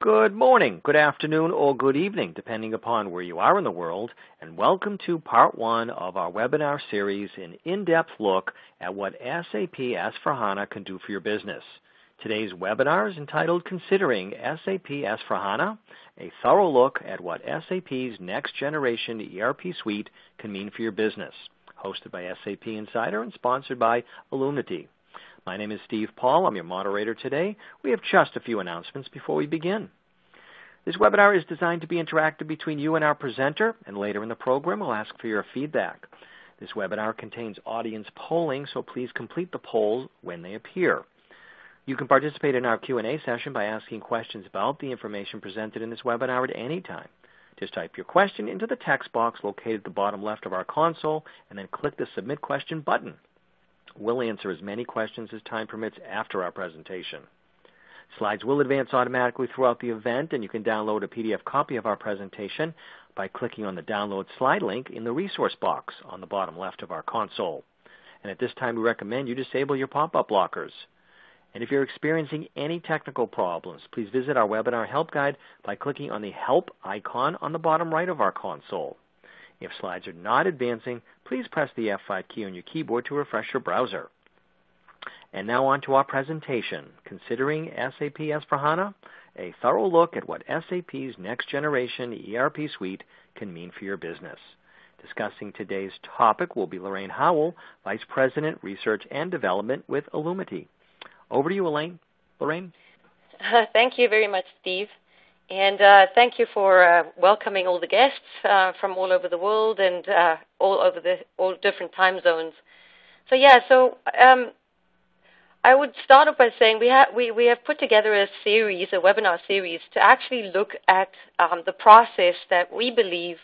Good morning, good afternoon, or good evening, depending upon where you are in the world, and welcome to part one of our webinar series, an in-depth look at what SAP S/4HANA can do for your business. Today's webinar is entitled Considering SAP S/4HANA, a thorough look at what SAP's next-generation ERP suite can mean for your business, hosted by SAP Insider and sponsored by Illumiti. My name is Steve Paul. I'm your moderator today. We have just a few announcements before we begin. This webinar is designed to be interactive between you and our presenter, and later in the program we'll ask for your feedback. This webinar contains audience polling, so please complete the polls when they appear. You can participate in our Q&A session by asking questions about the information presented in this webinar at any time. Just type your question into the text box located at the bottom left of our console, and then click the Submit Question button. We'll answer as many questions as time permits after our presentation. Slides will advance automatically throughout the event, and you can download a PDF copy of our presentation by clicking on the Download Slide link in the resource box on the bottom left of our console. And at this time, we recommend you disable your pop-up blockers. And if you're experiencing any technical problems, please visit our webinar help guide by clicking on the Help icon on the bottom right of our console. If slides are not advancing, please press the F5 key on your keyboard to refresh your browser. And now on to our presentation, Considering SAP S/4HANA, a thorough look at what SAP's next-generation ERP suite can mean for your business. Discussing today's topic will be Lorraine Howell, Vice President, Research and Development with Illumiti. Over to you, Lorraine. Thank you very much, Steve. And thank you for welcoming all the guests from all over the world and all over all different time zones. So yeah, so I would start off by saying we have put together a webinar series, to actually look at the process that we believe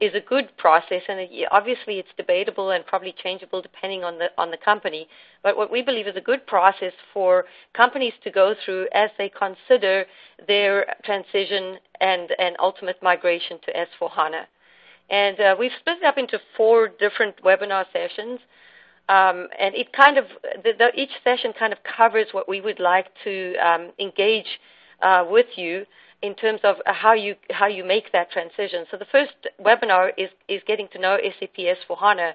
is a good process, and obviously it's debatable and probably changeable depending on the company. But what we believe is a good process for companies to go through as they consider their transition and ultimate migration to S/4HANA. And we've split it up into four different webinar sessions, and it kind of each session kind of covers what we would like to engage with you in terms of how you make that transition. So the first webinar is getting to know SAP S/4HANA.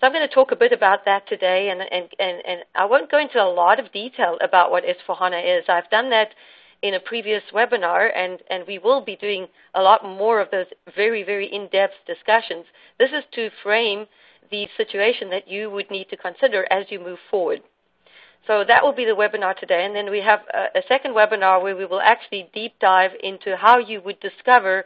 So I'm going to talk a bit about that today, and I won't go into a lot of detail about what S/4HANA is. I've done that in a previous webinar, and we will be doing a lot more of those very, very in-depth discussions. This is to frame the situation that you would need to consider as you move forward. So that will be the webinar today, and then we have a second webinar where we will actually deep dive into how you would discover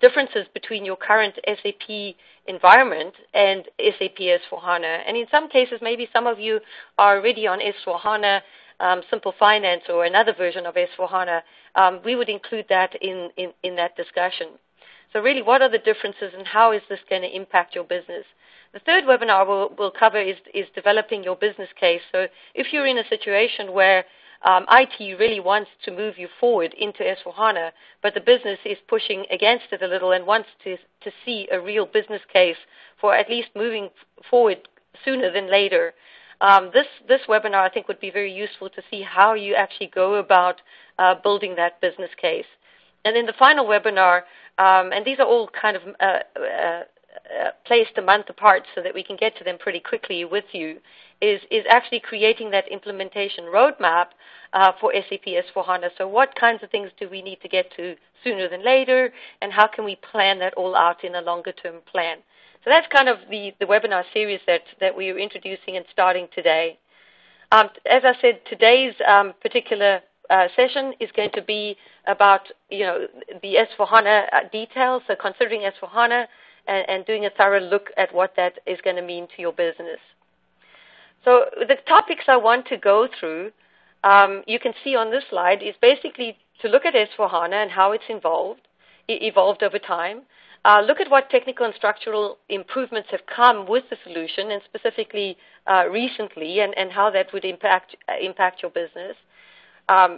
differences between your current SAP environment and SAP S/4HANA. And in some cases, maybe some of you are already on S/4HANA, Simple Finance, or another version of S/4HANA. We would include that in that discussion. So really, what are the differences and how is this going to impact your business? The third webinar we'll cover is developing your business case. So if you're in a situation where IT really wants to move you forward into S/4HANA, but the business is pushing against it a little and wants to see a real business case for at least moving forward sooner than later, this webinar, I think, would be very useful to see how you actually go about building that business case. And then the final webinar, and these are all kind of placed a month apart so that we can get to them pretty quickly with you, is actually creating that implementation roadmap for SAP S/4HANA. So what kinds of things do we need to get to sooner than later, and how can we plan that all out in a longer-term plan? So that's kind of the webinar series that we are introducing and starting today. As I said, today's particular session is going to be about, you know, the S/4HANA details, so considering S/4HANA, and doing a thorough look at what that is going to mean to your business. So the topics I want to go through, you can see on this slide, is basically to look at S/4HANA and how it's evolved over time, look at what technical and structural improvements have come with the solution, and specifically recently, and how that would impact your business.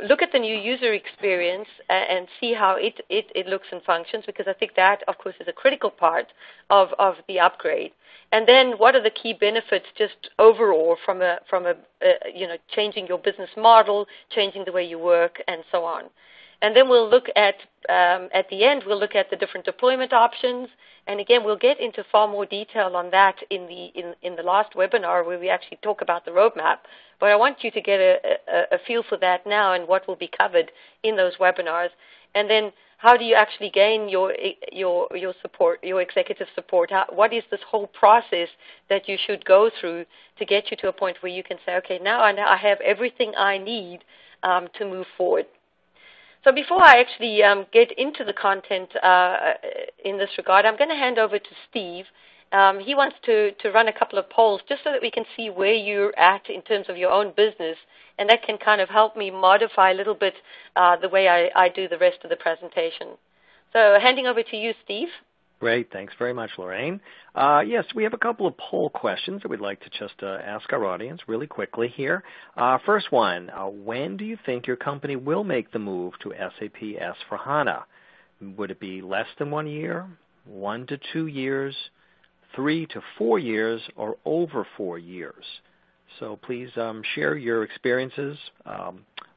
Look at the new user experience and see how it looks and functions, because I think that, of course, is a critical part of the upgrade. And then, what are the key benefits, just overall, from a changing your business model, changing the way you work, and so on. And then we'll look at the end, we'll look at the different deployment options. And again, we'll get into far more detail on that in the last webinar where we actually talk about the roadmap. But I want you to get a feel for that now and what will be covered in those webinars. And then how do you actually gain your support, your executive support? What is this whole process that you should go through to get you to a point where you can say, okay, now I have everything I need to move forward. So before I actually get into the content in this regard, I'm going to hand over to Steve. He wants to run a couple of polls just so that we can see where you're at in terms of your own business, and that can kind of help me modify a little bit the way I do the rest of the presentation. So handing over to you, Steve. Great. Thanks very much, Lorraine. Yes, we have a couple of poll questions that we'd like to just ask our audience really quickly here. First one, when do you think your company will make the move to SAP S/4HANA? Would it be less than 1 year, 1 to 2 years, 3 to 4 years, or over 4 years? So please share your experiences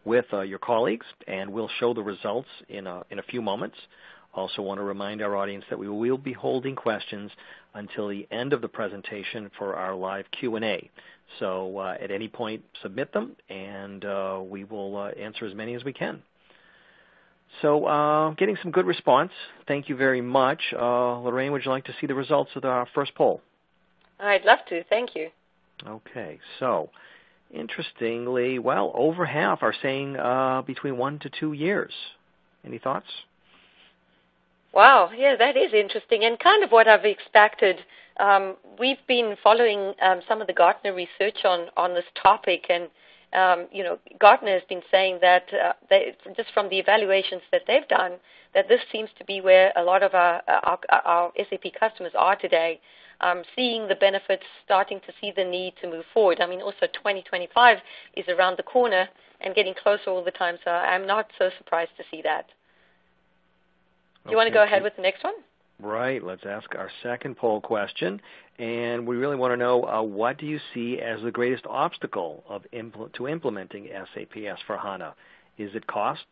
with your colleagues, and we'll show the results in a few moments. Also want to remind our audience that we will be holding questions until the end of the presentation for our live Q&A. So at any point, submit them, and we will answer as many as we can. So getting some good response. Thank you very much. Lorraine, would you like to see the results of our first poll? I'd love to. Thank you. Okay. So interestingly, well, over half are saying between 1 to 2 years. Any thoughts? Wow, yeah, that is interesting and kind of what I've expected. We've been following some of the Gartner research on this topic, and you know, Gartner has been saying that just from the evaluations that they've done, that this seems to be where a lot of our SAP customers are today, seeing the benefits, starting to see the need to move forward. I mean, also 2025 is around the corner and getting closer all the time, so I'm not so surprised to see that. Do you want to go ahead with the next one? Right. Let's ask our second poll question. And we really want to know, what do you see as the greatest obstacle to implementing SAP S/4HANA? Is it costs,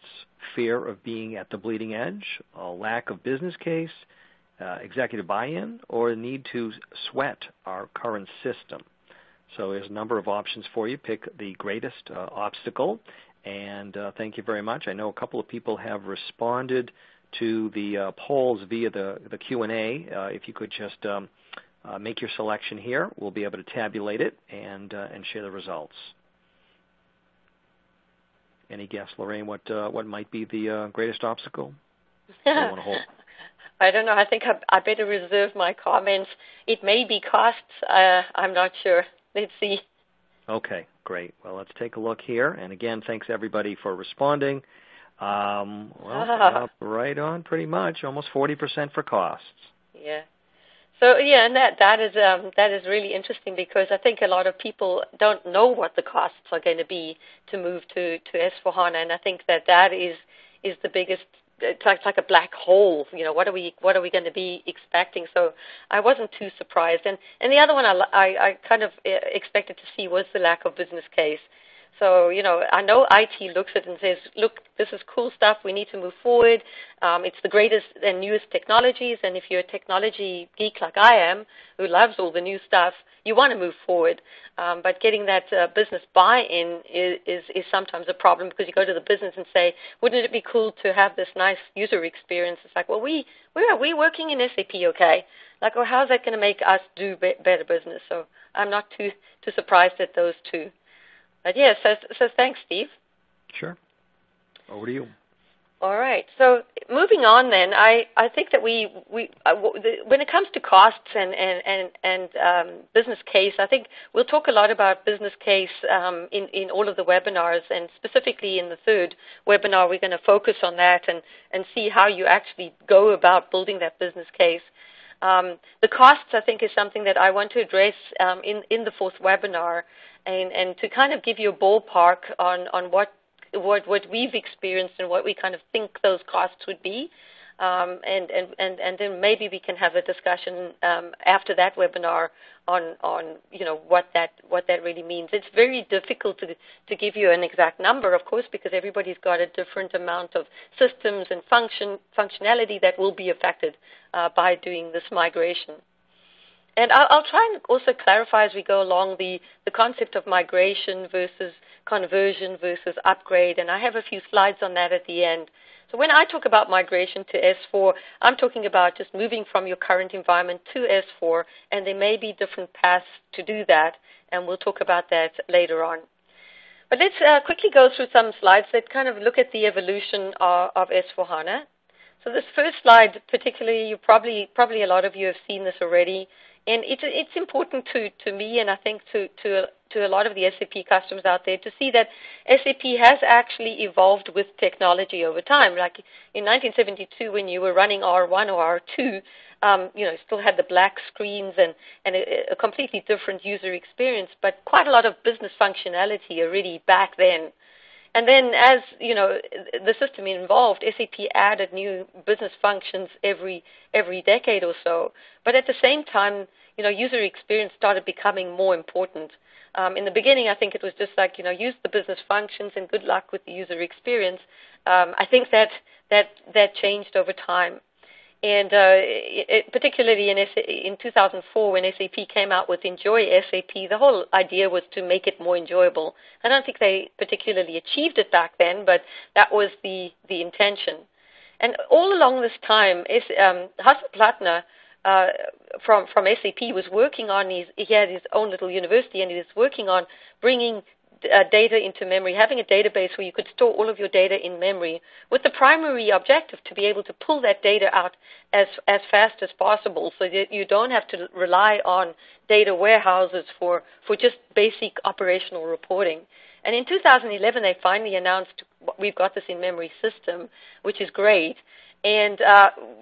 fear of being at the bleeding edge, a lack of business case, executive buy-in, or a need to sweat our current system? So there's a number of options for you. Pick the greatest obstacle. And thank you very much. I know a couple of people have responded to the polls via the Q&A. If you could just make your selection here, we'll be able to tabulate it and share the results. Any guess, Lorraine, what might be the greatest obstacle? I don't know. I think I better reserve my comments. It may be costs. I'm not sure. Let's see. Okay, great. Well, let's take a look here. And again, thanks everybody for responding. Well, right on pretty much, almost 40% for costs. Yeah. So, yeah, and that is really interesting because I think a lot of people don't know what the costs are going to be to move to S/4HANA, and I think that is the biggest. It's like a black hole. You know, what are we going to be expecting? So I wasn't too surprised. And the other one I kind of expected to see was the lack of business case. So, you know, I know IT looks at it and says, look, this is cool stuff. We need to move forward. It's the greatest and newest technologies. And if you're a technology geek like I am, who loves all the new stuff, you want to move forward. But getting that business buy-in is sometimes a problem because you go to the business and say, wouldn't it be cool to have this nice user experience? It's like, well, we're working in SAP, okay? Like, well, how's that going to make us do better business? So I'm not too surprised at those two. But yeah, so thanks, Steve. Sure. Over to you. All right. So moving on then, I think that when it comes to costs and business case, I think we'll talk a lot about business case in all of the webinars, and specifically in the third webinar, we're going to focus on that and see how you actually go about building that business case. The costs, I think, is something that I want to address in the fourth webinar, and to kind of give you a ballpark on what we've experienced and what we kind of think those costs would be. And then maybe we can have a discussion after that webinar on what that really means. It's very difficult to give you an exact number, of course, because everybody's got a different amount of systems and functionality that will be affected by doing this migration. And I'll try and also clarify as we go along the concept of migration versus conversion versus upgrade, and I have a few slides on that at the end. So when I talk about migration to S4, I'm talking about just moving from your current environment to S4, and there may be different paths to do that, and we'll talk about that later on. But let's quickly go through some slides that kind of look at the evolution of S4HANA. So this first slide, particularly, you probably a lot of you have seen this already, and it's important to me, and I think to a lot of the SAP customers out there, to see that SAP has actually evolved with technology over time. Like in 1972, when you were running R1 or R2, still had the black screens and a completely different user experience, but quite a lot of business functionality already back then. And then as, the system evolved, SAP added new business functions every decade or so. But at the same time, user experience started becoming more important. In the beginning, I think it was just like, use the business functions and good luck with the user experience. I think that changed over time. And particularly in 2004, when SAP came out with Enjoy SAP, the whole idea was to make it more enjoyable. I don't think they particularly achieved it back then, but that was the intention. And all along this time, Hasso Plattner from SAP was working on, he had his own little university, and he was working on bringing data into memory, having a database where you could store all of your data in memory, with the primary objective to be able to pull that data out as fast as possible, so that you don't have to rely on data warehouses for just basic operational reporting. And in 2011, they finally announced, we've got this in-memory system, which is great, and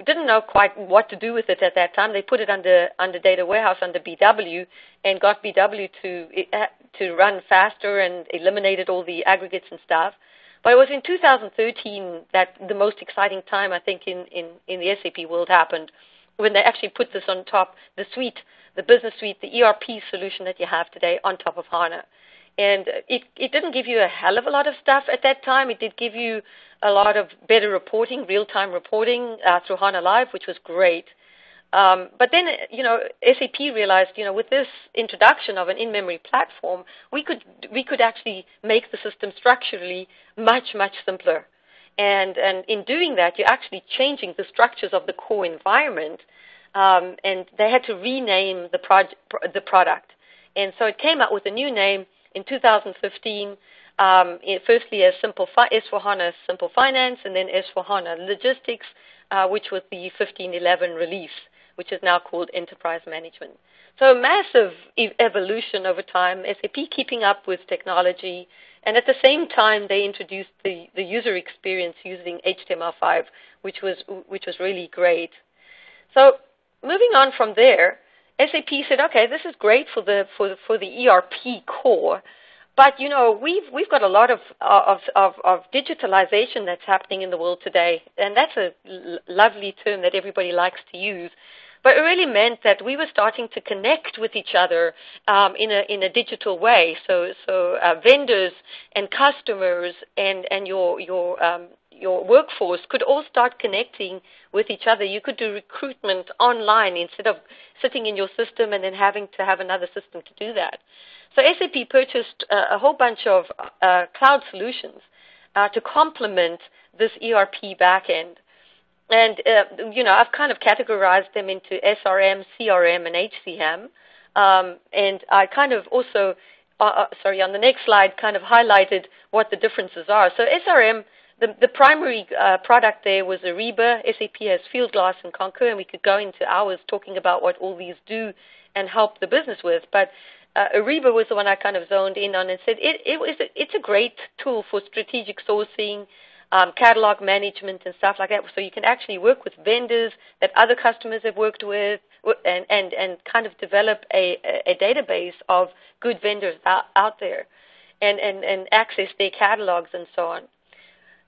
didn't know quite what to do with it at that time. They put it under data warehouse, under BW, and got BW to run faster and eliminated all the aggregates and stuff. But it was in 2013 that the most exciting time, I think, in the SAP world happened, when they actually put this on top, the suite, the business suite, the ERP solution that you have today on top of HANA. And it didn't give you a hell of a lot of stuff at that time. It did give you a lot of better reporting, real-time reporting through HANA Live, which was great. But then, SAP realized, with this introduction of an in-memory platform, we could actually make the system structurally much, much simpler. And in doing that, you're actually changing the structures of the core environment. And they had to rename the product. And so it came out with a new name in 2015, firstly as S4HANA Simple Finance, and then S4HANA Logistics, which was the 1511 release, which is now called Enterprise Management. So a massive evolution over time, SAP keeping up with technology, and at the same time they introduced the user experience using HTML5, which was really great. So moving on from there, SAP said, okay, this is great for the ERP core, but we've got a lot of digitalization that's happening in the world today, and that's a lovely term that everybody likes to use. But it really meant that we were starting to connect with each other in a digital way. So vendors and customers and your workforce could all start connecting with each other. You could do recruitment online instead of sitting in your system and then having to have another system to do that. So SAP purchased a whole bunch of cloud solutions to complement this ERP backend. And, I've kind of categorized them into SRM, CRM, and HCM. And I kind of also, on the next slide, kind of highlighted what the differences are. So SRM, the primary product there was Ariba. SAP has Fieldglass and Concur, and we could go into hours talking about what all these do and help the business with. But Ariba was the one I kind of zoned in on and said it's a great tool for strategic sourcing, catalog management and stuff like that. So you can actually work with vendors that other customers have worked with and kind of develop a database of good vendors out there and access their catalogs and so on.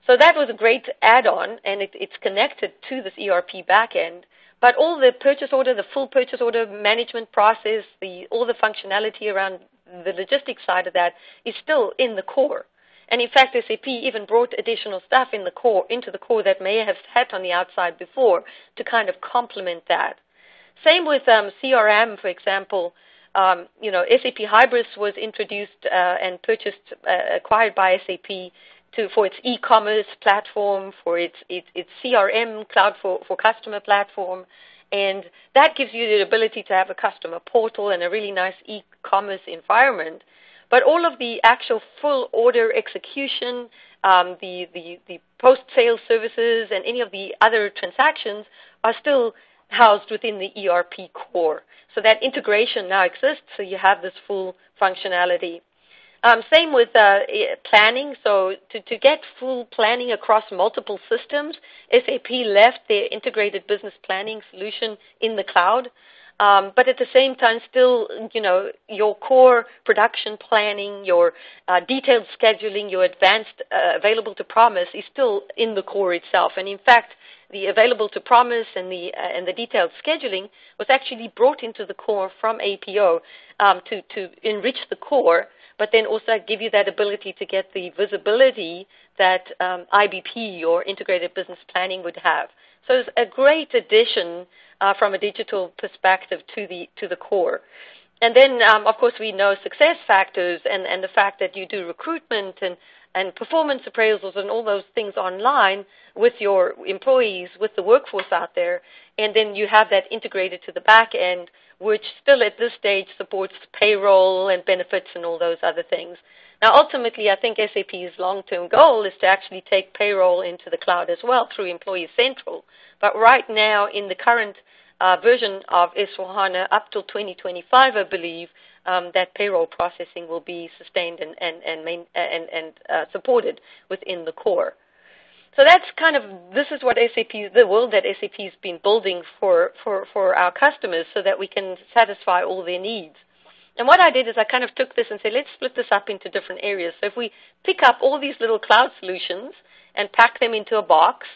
So that was a great add-on, and it's connected to this ERP backend. But all the purchase order, the full purchase order management process, all the functionality around the logistics side of that is still in the core. And in fact, SAP even brought additional stuff in the core, into the core that may have had on the outside before to kind of complement that. Same with CRM, for example. You know, SAP Hybris was introduced and purchased, acquired by SAP for its e-commerce platform, for its CRM Cloud for Customer platform. And that gives you the ability to have a customer portal and a really nice e-commerce environment. But all of the actual full order execution, the post-sale services, and any of the other transactions are still housed within the ERP core. So that integration now exists, so you have this full functionality. Same with planning. So to get full planning across multiple systems, SAP left their integrated business planning solution in the cloud. But at the same time, still, you know, your core production planning, your detailed scheduling, your advanced available to promise is still in the core itself. And in fact, the available to promise and the detailed scheduling was actually brought into the core from APO to enrich the core, but then also give you that ability to get the visibility that IBP or integrated business planning would have. So it's a great addition from a digital perspective to the core. And then, of course, we know SuccessFactors and the fact that you do recruitment and performance appraisals and all those things online with your employees, with the workforce out there. And then you have that integrated to the back end, which still at this stage supports payroll and benefits and all those other things. Now, ultimately, I think SAP's long-term goal is to actually take payroll into the cloud as well through Employee Central. But right now, in the current version of S/4HANA up till 2025, I believe, that payroll processing will be sustained and supported within the core. So that's kind of, this is what SAP, the world that SAP's been building for our customers so that we can satisfy all their needs. And what I did is I kind of took this and said, let's split this up into different areas. So if we pick up all these little cloud solutions and pack them into a box,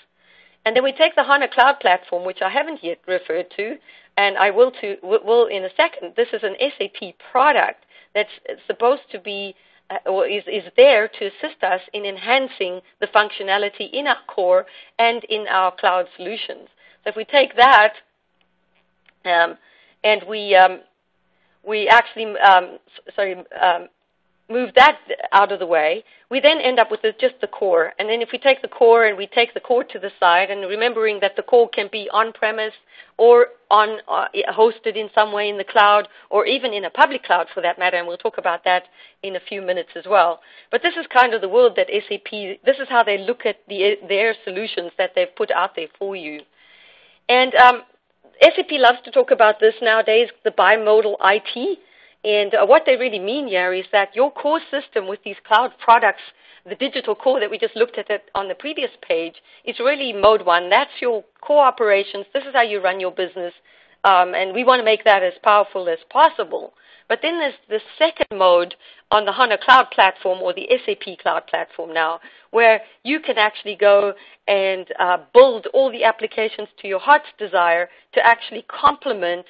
and then we take the HANA Cloud Platform, which I haven't yet referred to, and I will in a second. This is an SAP product that's supposed to be or is there to assist us in enhancing the functionality in our core and in our cloud solutions. So if we take that and we actually move that out of the way, we then end up with just the core. And then if we take the core and we take the core to the side, and remembering that the core can be on-premise or hosted in some way in the cloud, or even in a public cloud for that matter, and we'll talk about that in a few minutes as well. But this is kind of the world that SAP, this is how they look at their solutions that they've put out there for you. And SAP loves to talk about this nowadays, the bimodal IT. And what they really mean here is that your core system with these cloud products, the digital core that we just looked at on the previous page, is really mode one. That's your core operations. This is how you run your business. And we want to make that as powerful as possible. But then there's the second mode on the HANA Cloud Platform, or the SAP Cloud Platform now, where you can actually go and build all the applications to your heart's desire to actually complement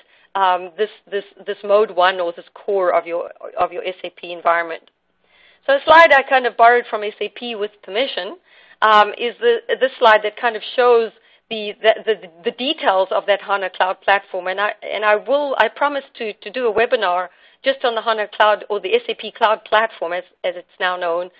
this mode one, or this core of your SAP environment. So a slide I kind of borrowed from SAP with permission is this slide that kind of shows the details of that HANA Cloud Platform. And I promise to do a webinar just on the HANA Cloud, or the SAP Cloud Platform as it's now known,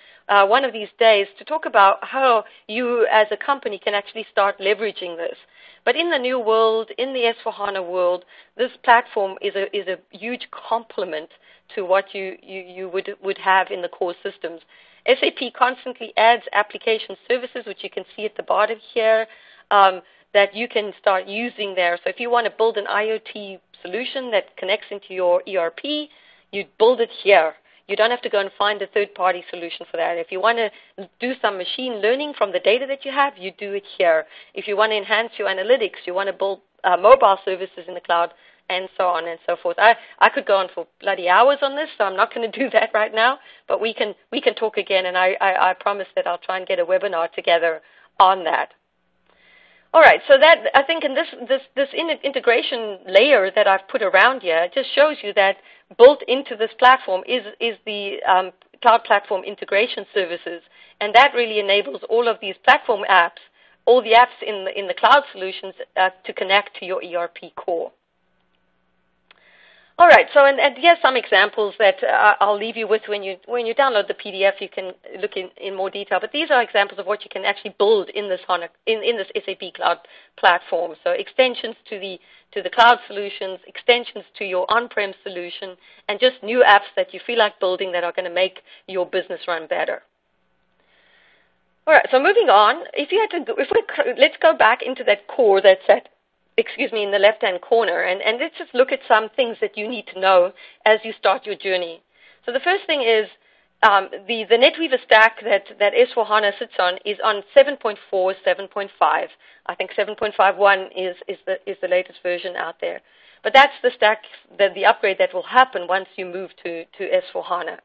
one of these days, to talk about how you as a company can actually start leveraging this. But in the new world, in the S/4HANA world, this platform is a huge complement to what you would have in the core systems. SAP constantly adds application services, which you can see at the bottom here, that you can start using there. So if you want to build an IoT solution that connects into your ERP, you build it here. You don't have to go and find a third-party solution for that. If you want to do some machine learning from the data that you have, you do it here. If you want to enhance your analytics, you want to build mobile services in the cloud, and so on and so forth. I could go on for bloody hours on this, so I'm not going to do that right now, but we can talk again, and I promise that I'll try and get a webinar together on that. All right, so that, I think, in this integration layer that I've put around here, it just shows you that built into this platform is the Cloud Platform Integration Services, and that really enables all of these platform apps, all the apps in the cloud solutions to connect to your ERP core. All right, so and here's some examples that I'll leave you with. When you download the PDF, you can look in more detail. But these are examples of what you can actually build in this HANA, in this SAP Cloud Platform. So extensions to the cloud solutions, extensions to your on-prem solution, and just new apps that you feel like building that are going to make your business run better. All right, so moving on, let's go back into that core that's at, excuse me, in the left-hand corner, and let's just look at some things that you need to know as you start your journey. So the first thing is the NetWeaver stack that S/4HANA sits on is on 7.4, 7.5. I think 7.51 is the latest version out there. But that's the stack, the upgrade that will happen once you move to S/4HANA.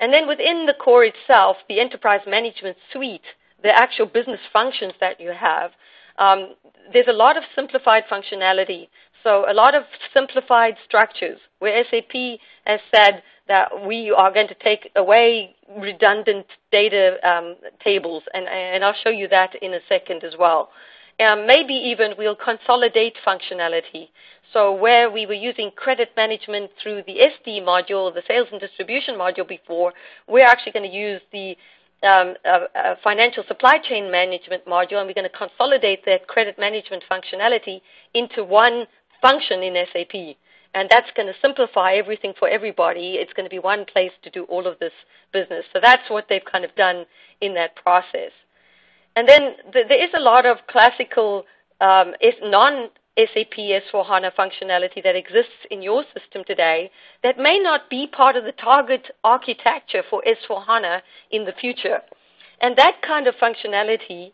And then within the core itself, the enterprise management suite, the actual business functions that you have, there's a lot of simplified functionality, so a lot of simplified structures where SAP has said that we are going to take away redundant data tables, and I'll show you that in a second as well. Maybe even we'll consolidate functionality. So where we were using credit management through the SD module, the sales and distribution module before, we're actually going to use the financial supply chain management module, and we're going to consolidate that credit management functionality into one function in SAP, and that's going to simplify everything for everybody. It's going to be one place to do all of this business. So that's what they've kind of done in that process. And then there is a lot of classical non-SAP S/4HANA functionality that exists in your system today that may not be part of the target architecture for S/4HANA in the future. And that kind of functionality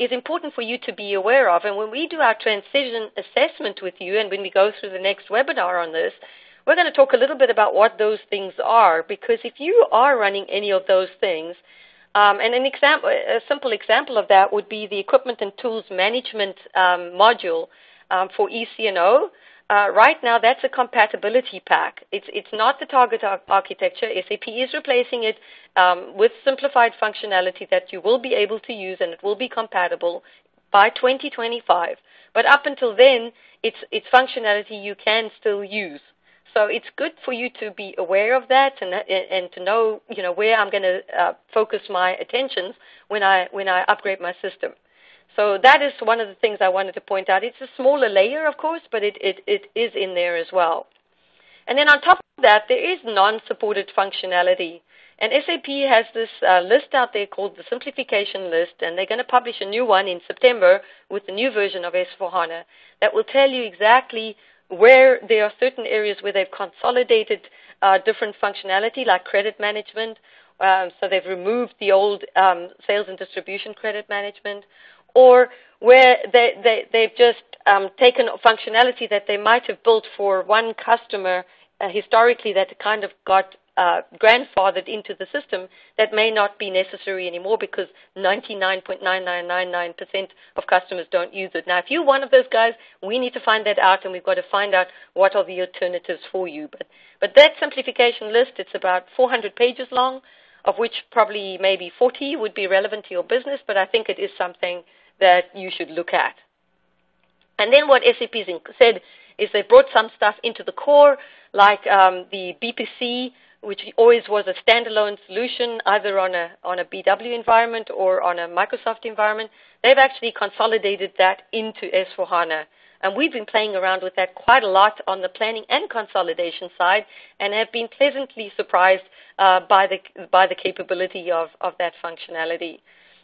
is important for you to be aware of. And when we do our transition assessment with you, and when we go through the next webinar on this, we're going to talk a little bit about what those things are, because if you are running any of those things, and a simple example of that would be the equipment and tools management module for EC&O. Right now, that's a compatibility pack. It's not the target architecture. SAP is replacing it with simplified functionality that you will be able to use, and it will be compatible by 2025. But up until then, it's functionality you can still use. So it's good for you to be aware of that and to know, you know, where I'm going to focus my attentions when I upgrade my system. So that is one of the things I wanted to point out. It's a smaller layer, of course, but it is in there as well. And then on top of that, there is non-supported functionality. And SAP has this list out there called the Simplification List, and they're going to publish a new one in September with the new version of S/4HANA that will tell you exactly where there are certain areas where they've consolidated different functionality, like credit management. So they've removed the old sales and distribution credit management, or where they've just taken functionality that they might have built for one customer historically that kind of got grandfathered into the system that may not be necessary anymore because 99.9999% of customers don't use it. Now, if you're one of those guys, we need to find that out, and we've got to find out what are the alternatives for you. But that simplification list, it's about 400 pages long, of which probably maybe 40 would be relevant to your business, but I think it is something that you should look at. And then what SAP said is they brought some stuff into the core, like the BPC, which always was a standalone solution, either on a BW environment or on a Microsoft environment. They've actually consolidated that into S/4HANA. And we've been playing around with that quite a lot on the planning and consolidation side, and have been pleasantly surprised by the capability of that functionality.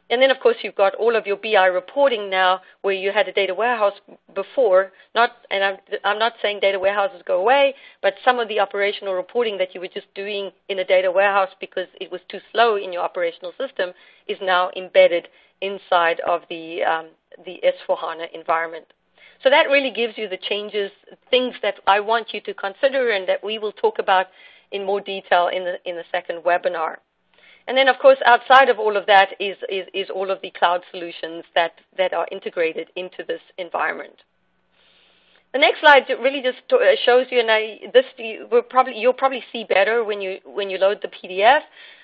And then, of course, you've got all of your BI reporting now, where you had a data warehouse before. I'm not saying data warehouses go away, but some of the operational reporting that you were just doing in a data warehouse because it was too slow in your operational system is now embedded inside of the S/4HANA environment. So that really gives you the changes, things that I want you to consider and that we will talk about in more detail in the second webinar. And then, of course, outside of all of that is all of the cloud solutions that are integrated into this environment. The next slide really just shows you, and you'll probably see better when you load the PDF,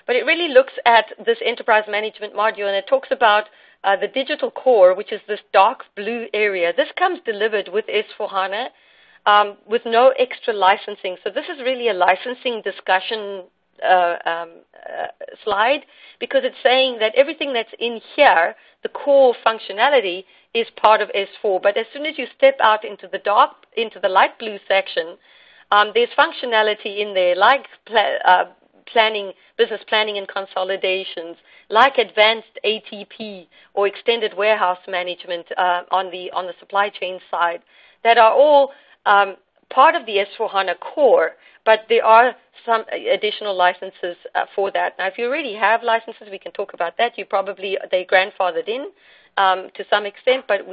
but it really looks at this enterprise management module, and it talks about the digital core, which is this dark blue area. This comes delivered with S/4HANA with no extra licensing. So this is really a licensing discussion slide, because it's saying that everything that's in here, the core functionality, is part of S4. But as soon as you step out into the light blue section, there's functionality in there like business planning and consolidations, like advanced ATP or extended warehouse management on the supply chain side, that are all part of the S/4HANA core, but there are some additional licenses for that. Now, if you already have licenses, we can talk about that. You probably, they're grandfathered in to some extent, but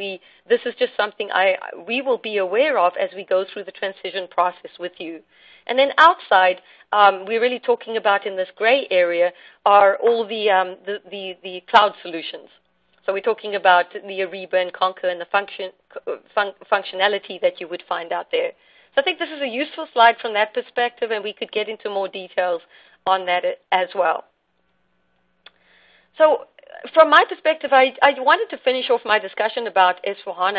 this is just something we will be aware of as we go through the transition process with you. And then outside, we're really talking about in this gray area are all the cloud solutions. So we're talking about the Ariba and Concur and the functionality that you would find out there. So I think this is a useful slide from that perspective, and we could get into more details on that as well. So from my perspective, I wanted to finish off my discussion about S/4HANA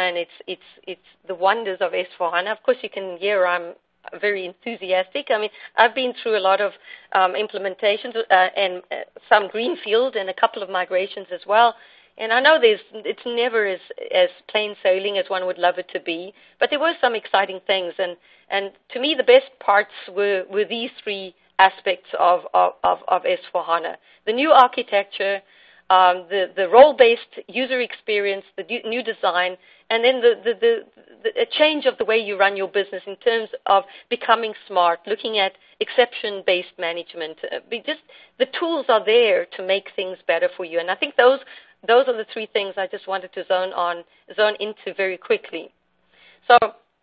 and its the wonders of S/4HANA. Of course, you can hear I'm very enthusiastic. I mean, I've been through a lot of implementations and some greenfield and a couple of migrations as well. And I know it's never as plain sailing as one would love it to be, but there were some exciting things. And to me, the best parts were these three aspects of S/4HANA. The new architecture, the role-based user experience, the new design, and then a change of the way you run your business in terms of becoming smart, looking at exception-based management. Just the tools are there to make things better for you. And I think those are the three things I just wanted to zone into very quickly. So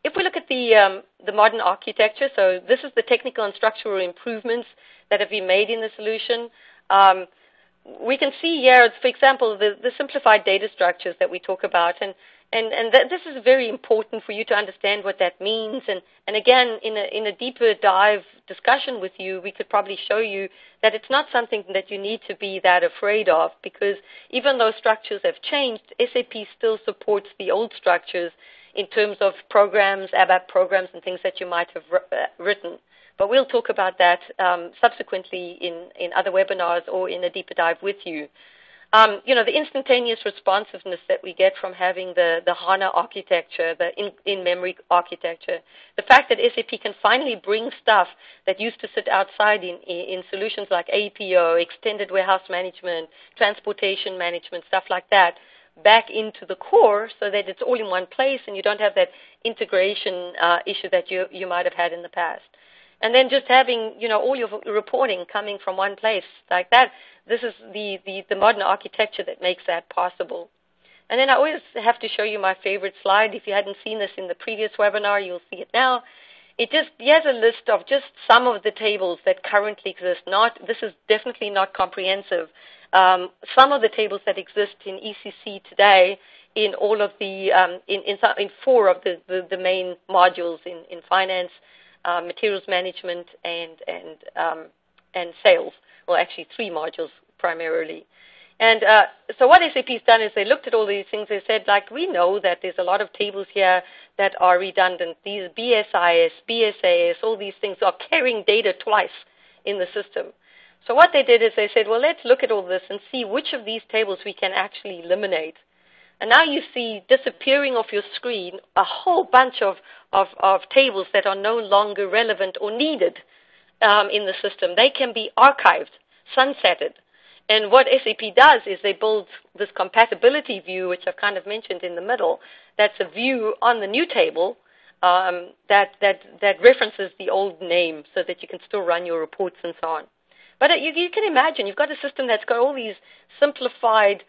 if we look at the modern architecture, so this is the technical and structural improvements that have been made in the solution. We can see here, for example, the simplified data structures that we talk about, and this is very important for you to understand what that means. And again, in a deeper dive discussion with you, we could probably show you that it's not something that you need to be that afraid of, because even though structures have changed, SAP still supports the old structures in terms of programs, ABAP programs, and things that you might have written. But we'll talk about that subsequently in other webinars or in a deeper dive with you. You know, the instantaneous responsiveness that we get from having the HANA architecture, the in-memory architecture, the fact that SAP can finally bring stuff that used to sit outside in solutions like APO, extended warehouse management, transportation management, stuff like that, back into the core so that it's all in one place and you don't have that integration issue that you might have had in the past. And then just having, you know, all your reporting coming from one place like that, this is the modern architecture that makes that possible. And then I always have to show you my favorite slide. If you hadn't seen this in the previous webinar, you'll see it now. It just here's a list of just some of the tables that currently exist. This is definitely not comprehensive. Some of the tables that exist in ECC today in all of the in four of the main modules in finance, materials management and sales. Well, actually, three modules primarily. And so what SAP's done is they looked at all these things. They said, like, we know that there's a lot of tables here that are redundant. These BSIS, BSAS, all these things are carrying data twice in the system. So what they did is they said, well, let's look at all this and see which of these tables we can actually eliminate. And now you see disappearing off your screen a whole bunch of tables that are no longer relevant or needed in the system. They can be archived, sunsetted. And what SAP does is they build this compatibility view, which I've kind of mentioned in the middle. That's a view on the new table that references the old name so that you can still run your reports and so on. But you can imagine you've got a system that's got all these simplified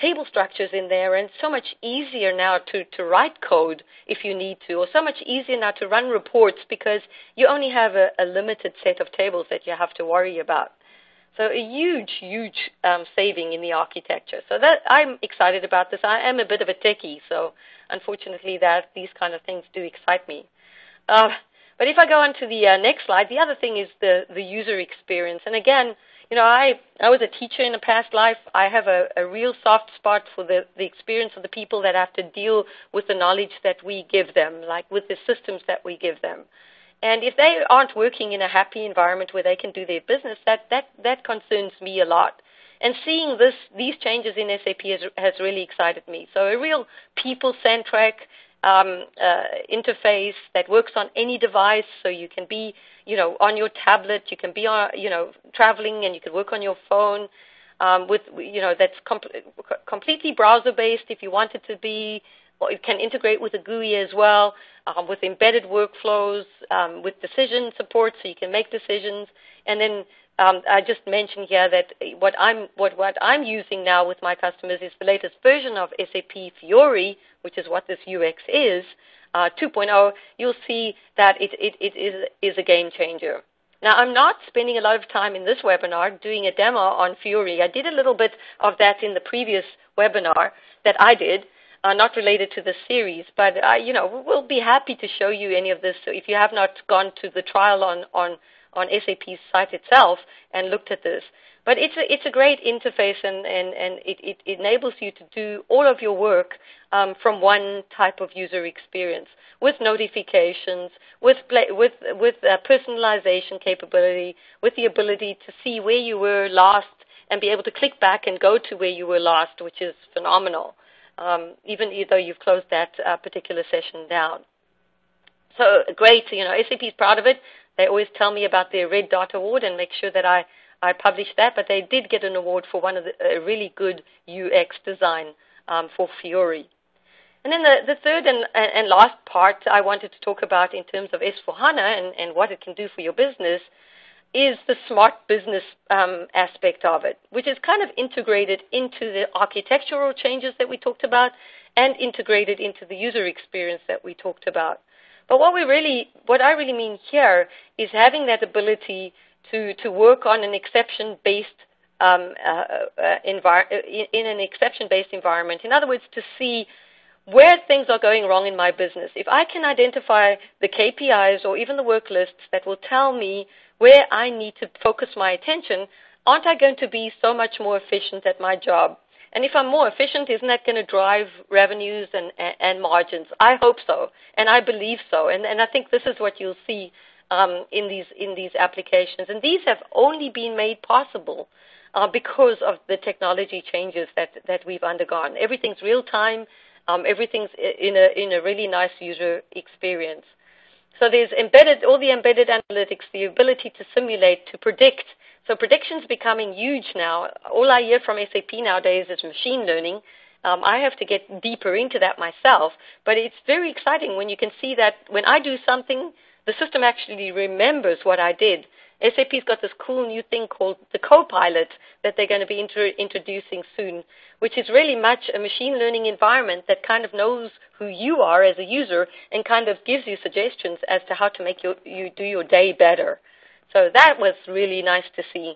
table structures in there, and so much easier now to write code if you need to, or so much easier now to run reports because you only have a limited set of tables that you have to worry about. So a huge saving in the architecture. So that, I'm excited about this. I am a bit of a techie, so unfortunately these kind of things do excite me. But if I go on to the next slide, the other thing is the user experience. And again, you know, I was a teacher in a past life. I have a real soft spot for the experience of the people that have to deal with the knowledge that we give them, like with the systems that we give them. And if they aren't working in a happy environment where they can do their business, that concerns me a lot. And seeing these changes in SAP has really excited me. So a real people-centric interface that works on any device, so you can be, you know, on your tablet, you can be, you know, traveling, and you can work on your phone. With, you know, that's completely browser-based if you want it to be. Or it can integrate with a GUI as well, with embedded workflows, with decision support, so you can make decisions. And then I just mentioned here that what I'm using now with my customers is the latest version of SAP Fiori, which is what this UX is, 2.0. You'll see that it is a game changer. Now, I'm not spending a lot of time in this webinar doing a demo on Fiori. I did a little bit of that in the previous webinar that I did, not related to this series, but you know, we'll be happy to show you any of this. So if you have not gone to the trial on SAP's site itself and looked at this. But it's a great interface, and it enables you to do all of your work from one type of user experience, with notifications, with personalization capability, with the ability to see where you were last and be able to click back and go to where you were last, which is phenomenal, even though you've closed that particular session down. So great, you know, SAP is proud of it. They always tell me about their Red Dot Award and make sure that I publish that, but they did get an award for one of a really good UX design for Fiori. And then the third and last part I wanted to talk about in terms of S/4HANA and what it can do for your business is the smart business aspect of it, which is kind of integrated into the architectural changes that we talked about and integrated into the user experience that we talked about. But what I really mean here is having that ability to work on an exception-based in an exception-based environment. In other words, to see where things are going wrong in my business. If I can identify the KPIs or even the work lists that will tell me where I need to focus my attention, aren't I going to be so much more efficient at my job? And if I'm more efficient, isn't that going to drive revenues and margins? I hope so, and I believe so, and I think this is what you'll see in these applications. And these have only been made possible because of the technology changes that we've undergone. Everything's real-time. Everything's in a really nice user experience. So there's all the embedded analytics, the ability to simulate, to predict. So prediction's becoming huge now. All I hear from SAP nowadays is machine learning. I have to get deeper into that myself, but it's very exciting when you can see that when I do something, the system actually remembers what I did. SAP's got this cool new thing called the Copilot that they're going to be introducing soon, which is really much a machine learning environment that kind of knows who you are as a user and kind of gives you suggestions as to how to make you do your day better. So that was really nice to see.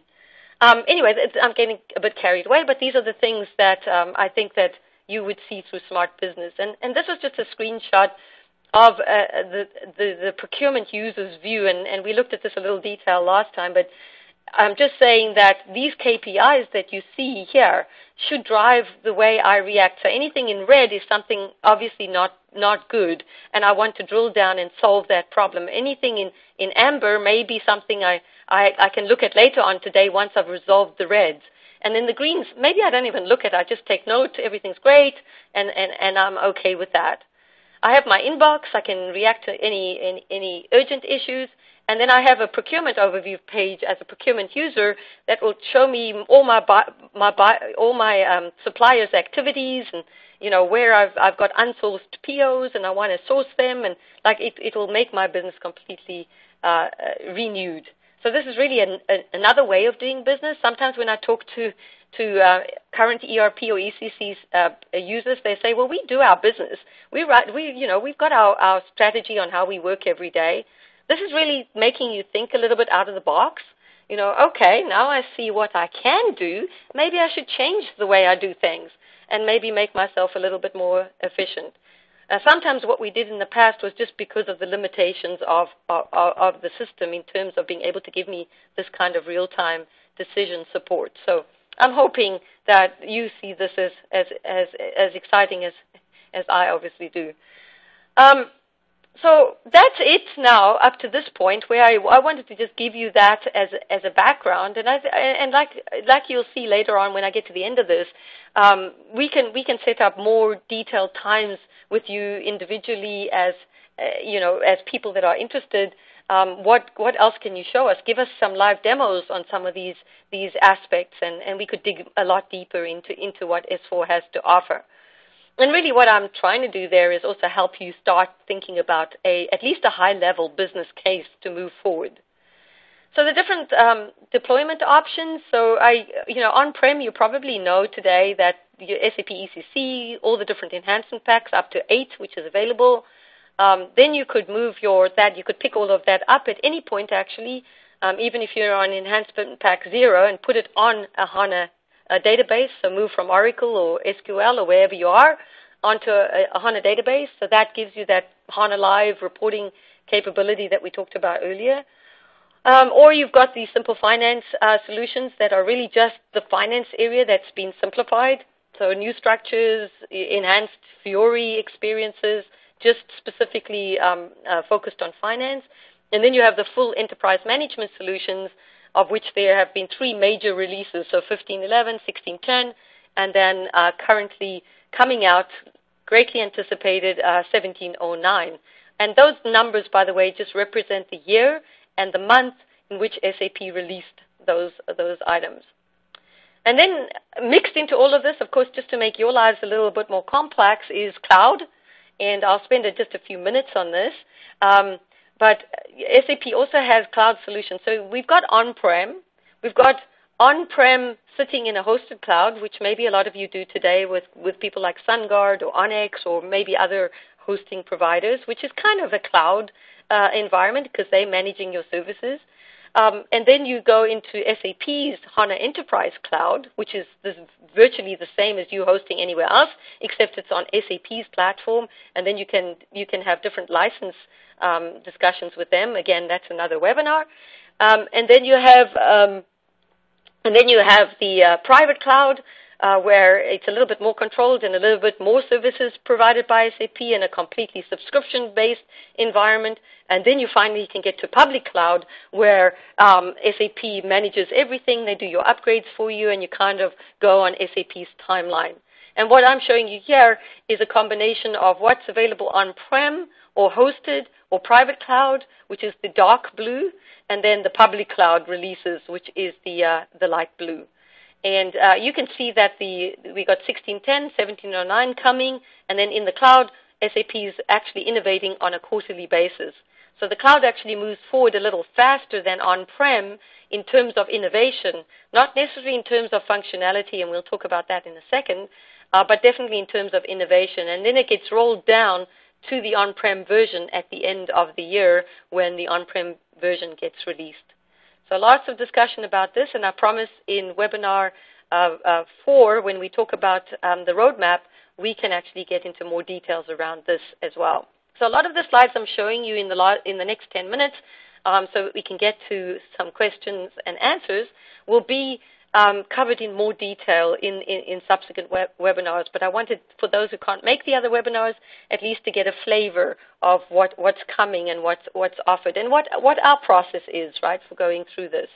Anyway, I'm getting a bit carried away, but these are the things that I think that you would see through smart business. And this was just a screenshot of the procurement user's view, and we looked at this a little detail last time, but I'm just saying that these KPIs that you see here should drive the way I react. So anything in red is something obviously not good, and I want to drill down and solve that problem. Anything in amber may be something I can look at later on today once I've resolved the reds. And then the greens, maybe I don't even look at it. I just take note, everything's great, and I'm okay with that. I have my inbox, I can react to any urgent issues, and then I have a procurement overview page as a procurement user that will show me all my suppliers' activities, and you know where I've got unsourced POs and I want to source them, and like it will make my business completely renewed. So this is really another way of doing business. Sometimes when I talk to current ERP or ECC users, they say, well, we do our business. We've got our strategy on how we work every day. This is really making you think a little bit out of the box. You know, okay, now I see what I can do. Maybe I should change the way I do things and maybe make myself a little bit more efficient. Sometimes what we did in the past was just because of the limitations of the system in terms of being able to give me this kind of real-time decision support. So I'm hoping that you see this as exciting as I obviously do. So that's it now up to this point where I wanted to just give you that as a background, and like you'll see later on when I get to the end of this, we can set up more detailed times with you individually as people that are interested. What else can you show us? Give us some live demos on some of these aspects, and we could dig a lot deeper into what S4 has to offer. And really what I'm trying to do there is also help you start thinking about at least a high-level business case to move forward. So the different deployment options. So on-prem, you probably know today that your SAP ECC, all the different enhancement packs, up to 8, which is available. Then you could move you could pick all of that up at any point, actually, even if you're on enhancement pack 0, and put it on a HANA database, so move from Oracle or SQL or wherever you are onto a HANA database. So that gives you that HANA Live reporting capability that we talked about earlier. Or you've got these simple finance solutions that are really just the finance area that's been simplified. So new structures, enhanced Fiori experiences, just specifically focused on finance. And then you have the full enterprise management solutions, of which there have been 3 major releases, so 15.11, 16.10, and then currently coming out, greatly anticipated, 17.09. And those numbers, by the way, just represent the year and the month in which SAP released those items. And then mixed into all of this, of course, just to make your lives a little bit more complex, is cloud. And I'll spend just a few minutes on this. But SAP also has cloud solutions. So we've got on-prem. We've got on-prem sitting in a hosted cloud, which maybe a lot of you do today with people like SunGuard or Onyx or maybe other hosting providers, which is kind of a cloud environment because they're managing your services. And then you go into SAP's HANA Enterprise Cloud, which is virtually the same as you hosting anywhere else, except it's on SAP's platform. And then you can have different license discussions with them. Again, that's another webinar. And then you have the private cloud, where it's a little bit more controlled and a little bit more services provided by SAP in a completely subscription-based environment. And then you finally can get to public cloud, where SAP manages everything. They do your upgrades for you, and you kind of go on SAP's timeline. And what I'm showing you here is a combination of what's available on-prem or hosted or private cloud, which is the dark blue, and then the public cloud releases, which is the light blue. And you can see that we got 1610, 1709 coming, and then in the cloud, SAP is actually innovating on a quarterly basis. So the cloud actually moves forward a little faster than on-prem in terms of innovation, not necessarily in terms of functionality, and we'll talk about that in a second, but definitely in terms of innovation. And then it gets rolled down to the on-prem version at the end of the year when the on-prem version gets released. So lots of discussion about this, and I promise in webinar 4, when we talk about the roadmap, we can actually get into more details around this as well. So a lot of the slides I'm showing you in the next 10 minutes, so that we can get to some questions and answers, will be covered in more detail in subsequent webinars. But I wanted, for those who can't make the other webinars, at least to get a flavor of what's coming and what's offered and what our process is, right, for going through this.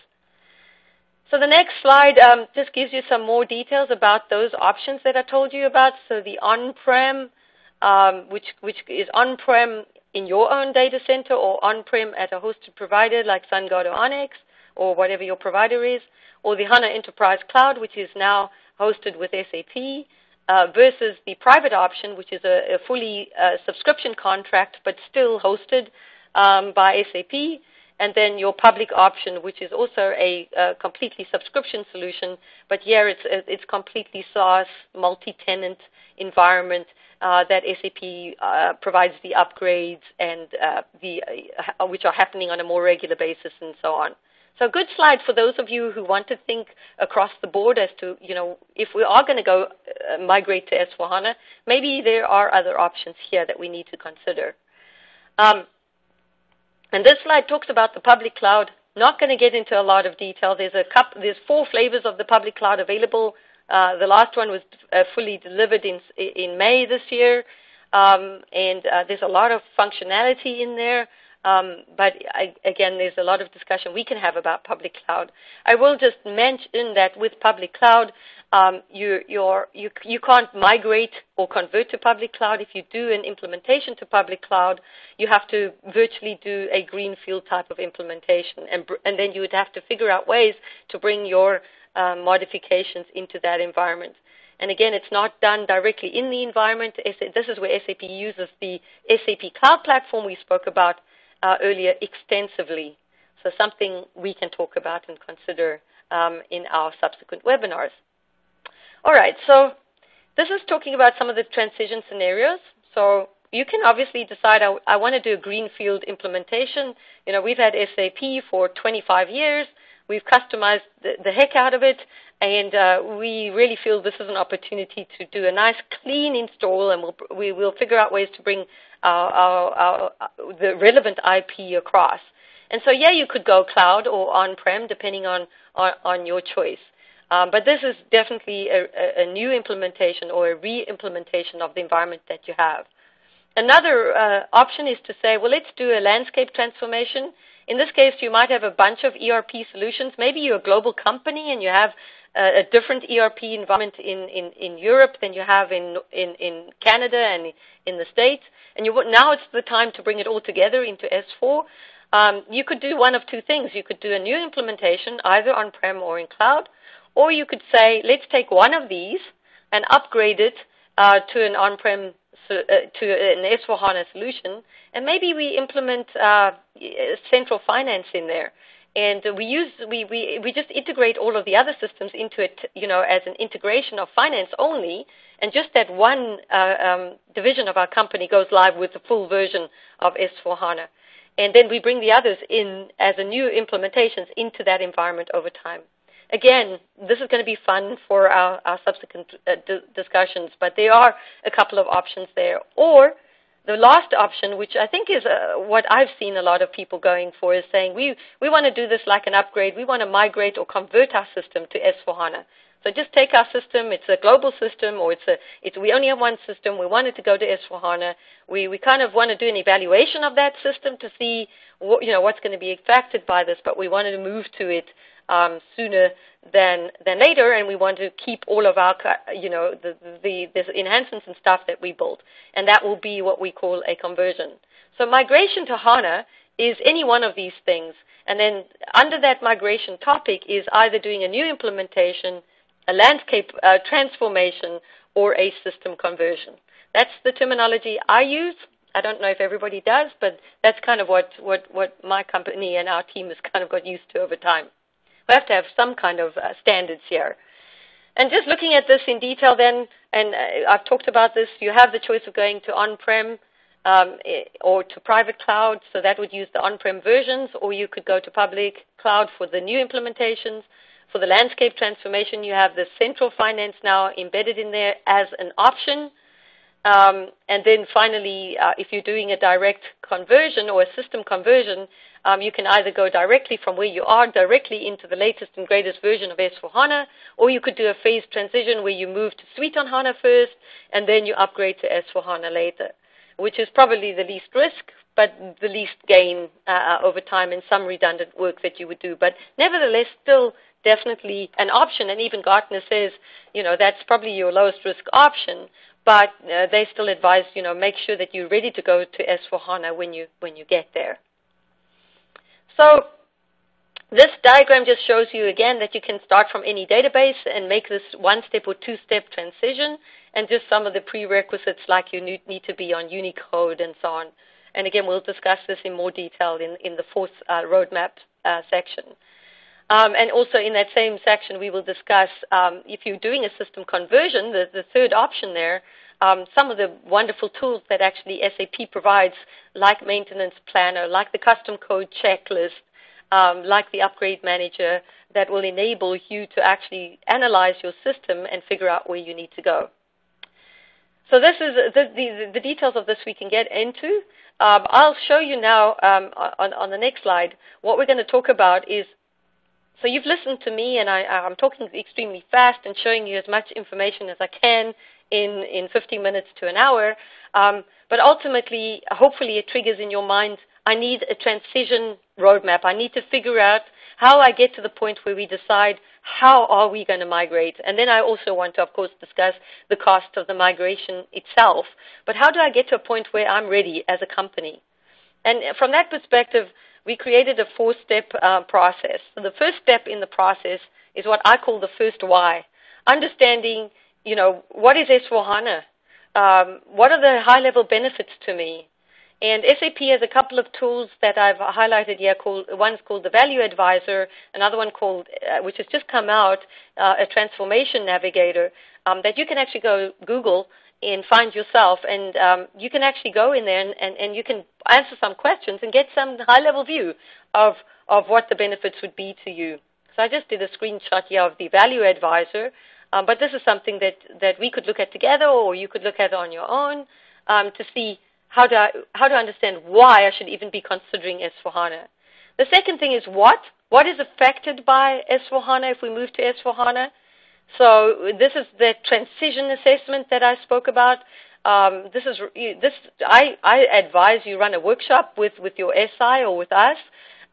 So the next slide just gives you some more details about those options that I told you about. So the on-prem, which is on-prem in your own data center or on-prem at a hosted provider like SunGuard or Onyx, or whatever your provider is, or the HANA Enterprise Cloud, which is now hosted with SAP, versus the private option, which is a fully subscription contract but still hosted by SAP. and then your public option, which is also a completely subscription solution, but here it's completely SaaS, multi-tenant environment that SAP provides the upgrades and which are happening on a more regular basis and so on. So a good slide for those of you who want to think across the board as to, you know, if we are going to go migrate to S/4HANA, maybe there are other options here that we need to consider. And this slide talks about the public cloud. Not going to get into a lot of detail. There's 4 flavors of the public cloud available. The last one was fully delivered in May this year, and there's a lot of functionality in there. But again, there's a lot of discussion we can have about public cloud. I will just mention that with public cloud, you can't migrate or convert to public cloud. If you do an implementation to public cloud, you have to virtually do a greenfield type of implementation, and then you would have to figure out ways to bring your modifications into that environment. And again, it's not done directly in the environment. This is where SAP uses the SAP Cloud Platform we spoke about earlier extensively. So something we can talk about and consider in our subsequent webinars. All right, so this is talking about some of the transition scenarios. So you can obviously decide, I want to do a greenfield implementation. You know, we've had SAP for 25 years. We've customized the heck out of it, and we really feel this is an opportunity to do a nice, clean install, and we will figure out ways to bring the relevant IP across. And so, yeah, you could go cloud or on-prem, depending on your choice. But this is definitely a new implementation or a re-implementation of the environment that you have. Another option is to say, well, let's do a landscape transformation. In this case, you might have a bunch of ERP solutions. Maybe you're a global company and you have a different ERP environment in Europe than you have in Canada and in the States, and now it's the time to bring it all together into S4. You could do one of two things. You could do a new implementation, either on-prem or in cloud, or you could say, let's take one of these and upgrade it to an on-prem to an S/4HANA solution, and maybe we implement central finance in there. And we just integrate all of the other systems into it, you know, as an integration of finance only, and just that one division of our company goes live with the full version of S/4HANA, and then we bring the others in as a new implementations into that environment over time. Again, this is going to be fun for our subsequent discussions, but there are a couple of options there. Or the last option, which I think is what I've seen a lot of people going for, is saying we want to do this like an upgrade. We want to migrate or convert our system to S/4HANA. So just take our system. It's a global system, or we only have one system. We want it to go to S/4HANA. We kind of want to do an evaluation of that system to see what's going to be affected by this, but we wanted to move to it sooner than later, and we want to keep all of our, the enhancements and stuff that we built, and that will be what we call a conversion. So migration to HANA is any one of these things, and then under that migration topic is either doing a new implementation, a landscape transformation, or a system conversion. That's the terminology I use. I don't know if everybody does, but that's kind of what my company and our team has kind of got used to over time. We have to have some kind of standards here. And just looking at this in detail then, and I've talked about this, you have the choice of going to on-prem or to private cloud, so that would use the on-prem versions, or you could go to public cloud for the new implementations. For the landscape transformation, you have the central finance now embedded in there as an option. And then finally, if you're doing a direct conversion or a system conversion, you can either go directly from where you are directly into the latest and greatest version of S/4HANA, or you could do a phased transition where you move to Suite on HANA first and then you upgrade to S/4HANA later, which is probably the least risk but the least gain over time, and some redundant work that you would do. But nevertheless, still definitely an option, and even Gartner says, that's probably your lowest risk option. But they still advise, make sure that you're ready to go to S/4HANA when you get there. So this diagram just shows you again that you can start from any database and make this one-step or two-step transition, and just some of the prerequisites, like you need to be on Unicode and so on. And again, we'll discuss this in more detail in the fourth roadmap section. And also in that same section, we will discuss if you're doing a system conversion, the third option there, some of the wonderful tools that actually SAP provides, like Maintenance Planner, like the Custom Code Checklist, like the Upgrade Manager, that will enable you to actually analyze your system and figure out where you need to go. So this is the details of this we can get into. I'll show you now on the next slide what we're going to talk about is, so you've listened to me and I'm talking extremely fast and showing you as much information as I can in 15 minutes to an hour. But ultimately, hopefully it triggers in your mind, I need a transition roadmap. I need to figure out how I get to the point where we decide how are we going to migrate. And then I also want to, of course, discuss the cost of the migration itself. But how do I get to a point where I'm ready as a company? And from that perspective, we created a four-step process. So the first step in the process is what I call the first why. Understanding, you know, what is S/4HANA? What are the high-level benefits to me? And SAP has a couple of tools that I've highlighted here. One's called the Value Advisor, another one called, which has just come out, a Transformation Navigator, that you can actually go Google and find yourself. And you can actually go in there and you can answer some questions and get some high-level view of what the benefits would be to you. So I just did a screenshot here of the Value Advisor, but this is something that we could look at together or you could look at on your own to see how do I understand why I should even be considering S/4HANA. The second thing is what? What is affected by S/4HANA if we move to S/4HANA? So this is the transition assessment that I spoke about. I advise you run a workshop with your SI or with us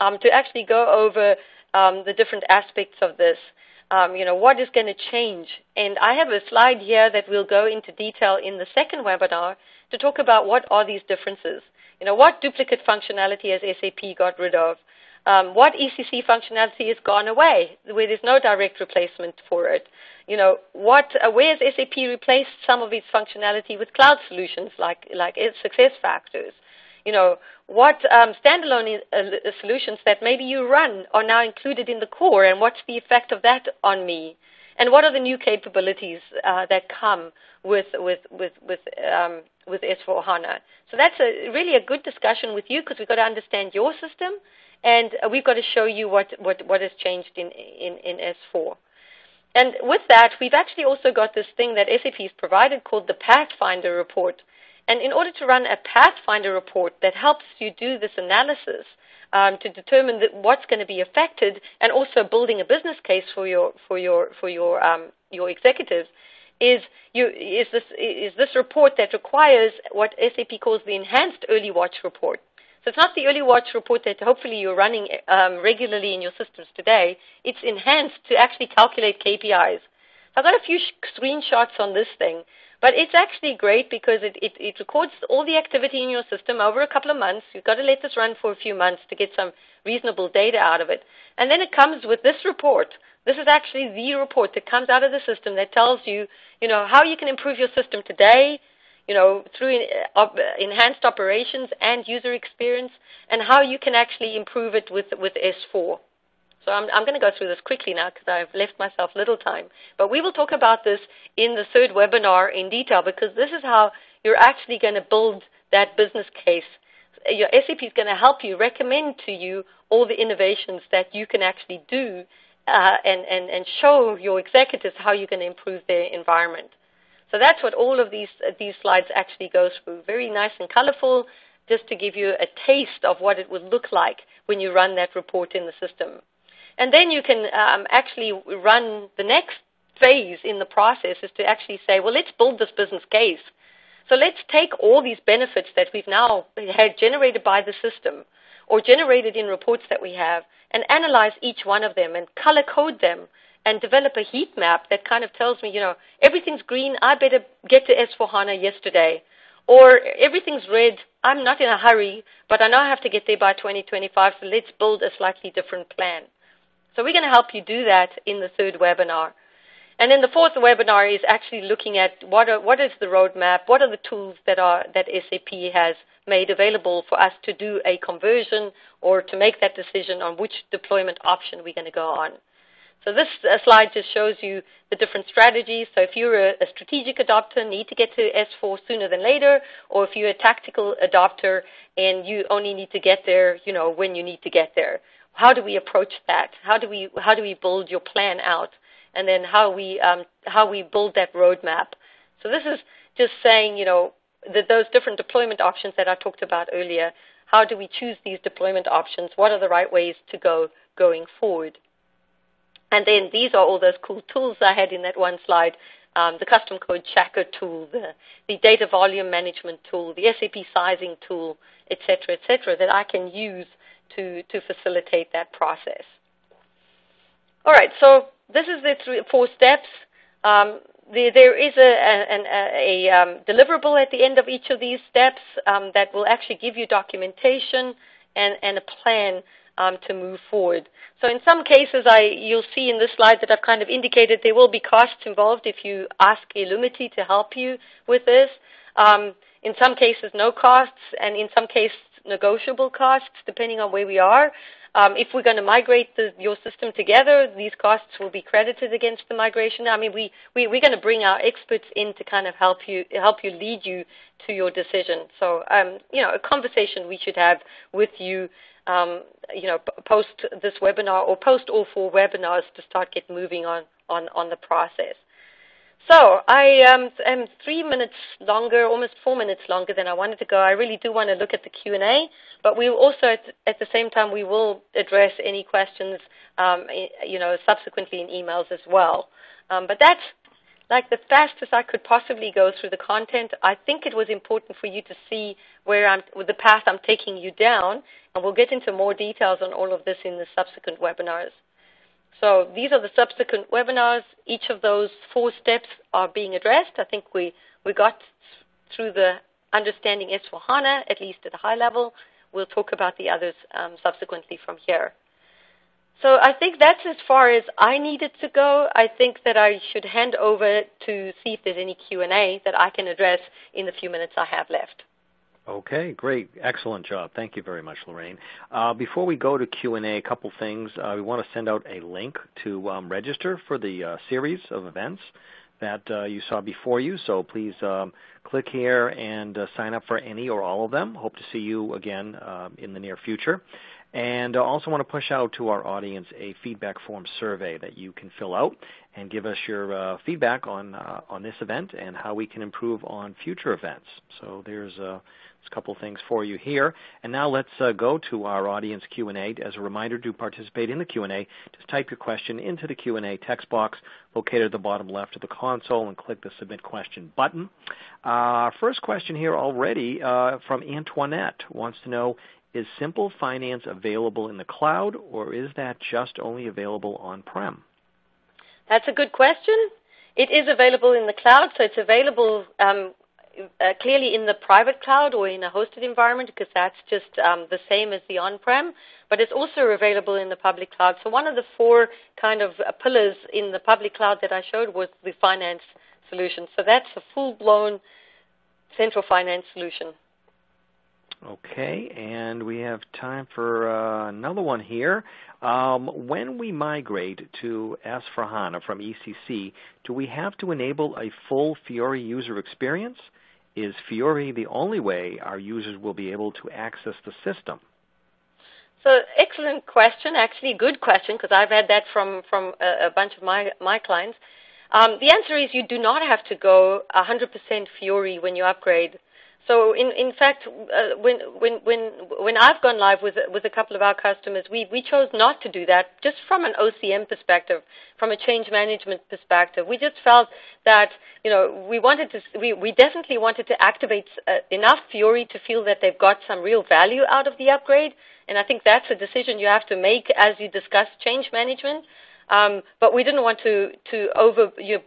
to actually go over the different aspects of this. You know, what is going to change? And I have a slide here that we'll go into detail in the second webinar to talk about what are these differences. You know, what duplicate functionality has SAP got rid of? What ECC functionality has gone away, where there's no direct replacement for it? You know, where has SAP replaced some of its functionality with cloud solutions like SuccessFactors? You know, what standalone solutions that maybe you run are now included in the core, and what's the effect of that on me? And what are the new capabilities that come with S/4HANA? So that's really a good discussion with you because we've got to understand your system, and we've got to show you what has changed in S/4. And with that, we've actually also got this thing that SAP has provided called the Pathfinder Report. And in order to run a Pathfinder report that helps you do this analysis to determine what's going to be affected, and also building a business case for your executives, is this report that requires what SAP calls the enhanced Early Watch report. So it's not the Early Watch report that hopefully you're running regularly in your systems today. It's enhanced to actually calculate KPIs. So I've got a few screenshots on this thing. But it's actually great because it records all the activity in your system over a couple of months. You've got to let this run for a few months to get some reasonable data out of it. And then it comes with this report. This is actually the report that comes out of the system that tells you, you know, how you can improve your system today, you know, through enhanced operations and user experience, and how you can actually improve it with S/4. So I'm going to go through this quickly now because I've left myself little time. But we will talk about this in the third webinar in detail because this is how you're actually going to build that business case. Your SAP is going to help you, recommend to you all the innovations that you can actually do and show your executives how you're going to improve their environment. So that's what all of these slides actually go through. Very nice and colorful, just to give you a taste of what it would look like when you run that report in the system. And then you can actually run the next phase in the process is to actually say, well, let's build this business case. So let's take all these benefits that we've now had generated by the system or generated in reports that we have and analyze each one of them and color code them and develop a heat map that kind of tells me, you know, everything's green, I better get to S/4HANA yesterday. Or everything's red, I'm not in a hurry, but I know I have to get there by 2025, so let's build a slightly different plan. So we're going to help you do that in the third webinar. And then the fourth webinar is actually looking at what is the roadmap, what are the tools that SAP has made available for us to do a conversion or to make that decision on which deployment option we're going to go on. So this slide just shows you the different strategies. So if you're a strategic adopter, need to get to S4 sooner than later, or if you're a tactical adopter and you only need to get there, you know, when you need to get there. How do we approach that? How do we build your plan out? And then how we build that roadmap. So this is just saying, you know, that those different deployment options that I talked about earlier, how do we choose these deployment options? What are the right ways to go going forward? And then these are all those cool tools I had in that one slide, the custom code checker tool, the data volume management tool, the SAP sizing tool, et cetera, that I can use to facilitate that process. All right, so this is the four steps. There is a deliverable at the end of each of these steps that will actually give you documentation and a plan to move forward. So in some cases, you'll see in this slide that I've kind of indicated there will be costs involved if you ask Illumiti to help you with this. In some cases, no costs, and in some cases, negotiable costs, depending on where we are. If we're going to migrate your system together, these costs will be credited against the migration. I mean, we're going to bring our experts in to kind of help you lead you to your decision. So, you know, a conversation we should have with you. You know, post this webinar or post all four webinars to start get moving on the process. So I am 3 minutes longer, almost 4 minutes longer than I wanted to go. I really do want to look at the Q&A, but we also at the same time we will address any questions, you know, subsequently in emails as well. But that's like the fastest I could possibly go through the content. I think it was important for you to see the path I'm taking you down, and we'll get into more details on all of this in the subsequent webinars. So these are the subsequent webinars. Each of those four steps are being addressed. I think we got through the understanding S/4HANA, at least at a high level. We'll talk about the others subsequently from here. So I think that's as far as I needed to go. I think that I should hand over to see if there's any Q&A that I can address in the few minutes I have left. Okay, great. Excellent job. Thank you very much, Lorraine. Before we go to Q&A, a couple things. We want to send out a link to register for the series of events that you saw before you. So please click here and sign up for any or all of them. Hope to see you again in the near future. And I also want to push out to our audience a feedback form survey that you can fill out and give us your feedback on this event and how we can improve on future events. So there's a couple things for you here. And now let's go to our audience Q&A. As a reminder to participate in the Q&A, just type your question into the Q&A text box located at the bottom left of the console and click the Submit Question button. Our first question here already from Antoinette wants to know, is Simple Finance available in the cloud, or is that just only available on-prem? That's a good question. It is available in the cloud, so it's available clearly in the private cloud or in a hosted environment because that's just the same as the on-prem, but it's also available in the public cloud. So one of the four kind of pillars in the public cloud that I showed was the finance solution. So that's a full-blown central finance solution. Okay, and we have time for another one here. When we migrate to S/4HANA from ECC, do we have to enable a full Fiori user experience? Is Fiori the only way our users will be able to access the system? So excellent question, actually good question, because I've had that from a bunch of my clients. The answer is you do not have to go 100% Fiori when you upgrade. So in fact, when I've gone live with a couple of our customers, we chose not to do that just from an OCM perspective, from a change management perspective. We just felt that, you know, we definitely wanted to activate enough Fiori to feel that they've got some real value out of the upgrade, and I think that's a decision you have to make as you discuss change management. But we didn't want to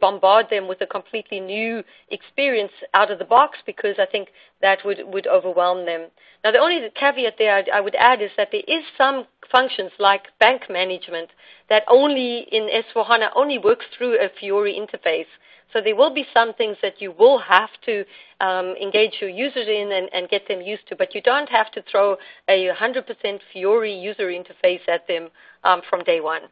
bombard them with a completely new experience out of the box, because I think that would overwhelm them. Now, the only caveat there I would add is that there is some functions like bank management that only in S/4HANA only works through a Fiori interface. So there will be some things that you will have to engage your users in and get them used to, but you don't have to throw a 100% Fiori user interface at them from day one.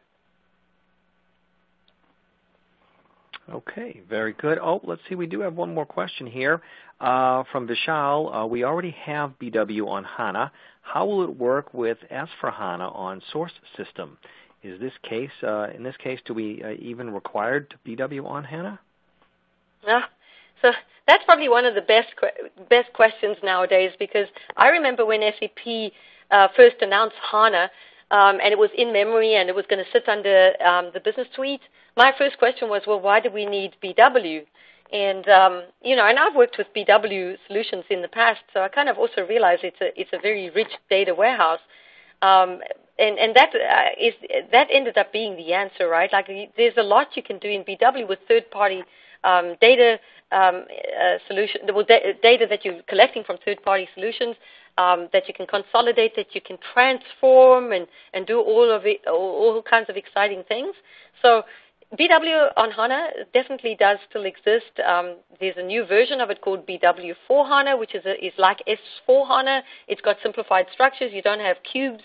Okay, very good. Oh, let's see. We do have one more question here from Vishal. We already have BW on HANA. How will it work with S/4HANA on source system? Is this case do we even require BW on HANA? Yeah. So that's probably one of the best questions nowadays, because I remember when SAP first announced HANA, and it was in memory and it was going to sit under the business suite. My first question was, well, why do we need BW? And and I've worked with BW solutions in the past, so I kind of also realize it's a very rich data warehouse, and that ended up being the answer, right? Like, there's a lot you can do in BW with third-party data solution, data that you're collecting from third-party solutions, that you can consolidate, that you can transform, and do all of it, all kinds of exciting things. So BW on HANA definitely does still exist. There's a new version of it called BW for HANA, which is like S4 HANA. It's got simplified structures. You don't have cubes,